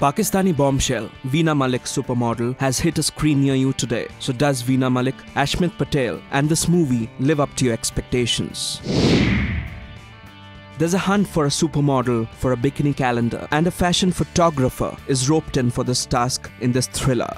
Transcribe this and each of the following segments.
Pakistani bombshell Veena Malik's Supermodel has hit a screen near you today. So does Veena Malik, Ashmit Patel and this movie live up to your expectations? There's a hunt for a supermodel for a bikini calendar, and a fashion photographer is roped in for this task in this thriller.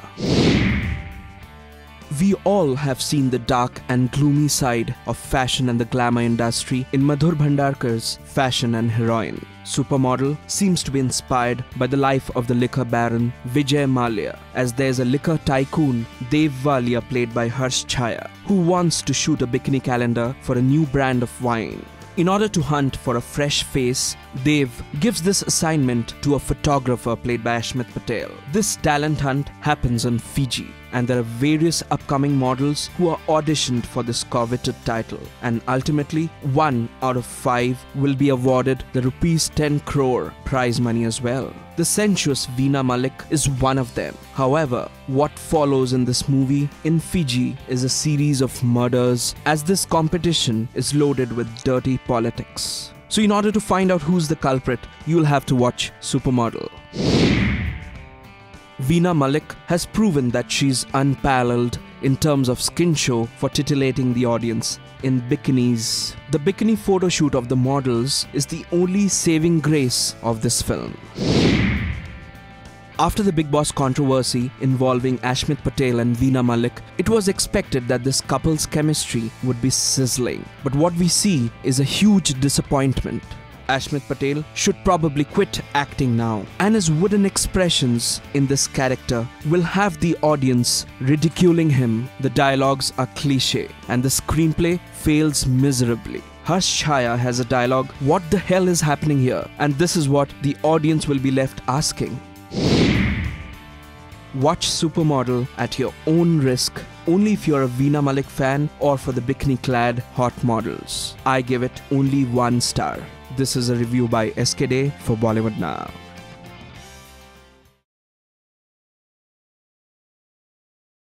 We all have seen the dark and gloomy side of fashion and the glamour industry in Madhur Bhandarkar's Fashion and Heroine. Supermodel seems to be inspired by the life of the liquor baron Vijay Mallya, as there's a liquor tycoon Dev Walia, played by Harsh Chhaya, who wants to shoot a bikini calendar for a new brand of wine. In order to hunt for a fresh face, Dev gives this assignment to a photographer played by Ashmit Patel. This talent hunt happens on Fiji, and there are various upcoming models who are auditioned for this coveted title, and ultimately 1 out of 5 will be awarded the ₹10 crore prize money as well. The sensuous Veena Malik is one of them. However, what follows in this movie in Fiji is a series of murders, as this competition is loaded with dirty politics. So in order to find out who's the culprit, you'll have to watch Supermodel. Veena Malik has proven that she's unparalleled in terms of skin show for titillating the audience in bikinis. The bikini photo shoot of the models is the only saving grace of this film. After the Big Boss controversy involving Ashmit Patel and Veena Malik, it was expected that this couple's chemistry would be sizzling. But what we see is a huge disappointment. Ashmit Patel should probably quit acting now, and his wooden expressions in this character will have the audience ridiculing him. The dialogues are cliche, and the screenplay fails miserably. Harsh Chhaya has a dialogue, "What the hell is happening here?" And this is what the audience will be left asking. Watch Supermodel at your own risk, only if you're a Veena Malik fan or for the bikini-clad hot models. I give it only 1 star. This is a review by SKD for Bollywood Now.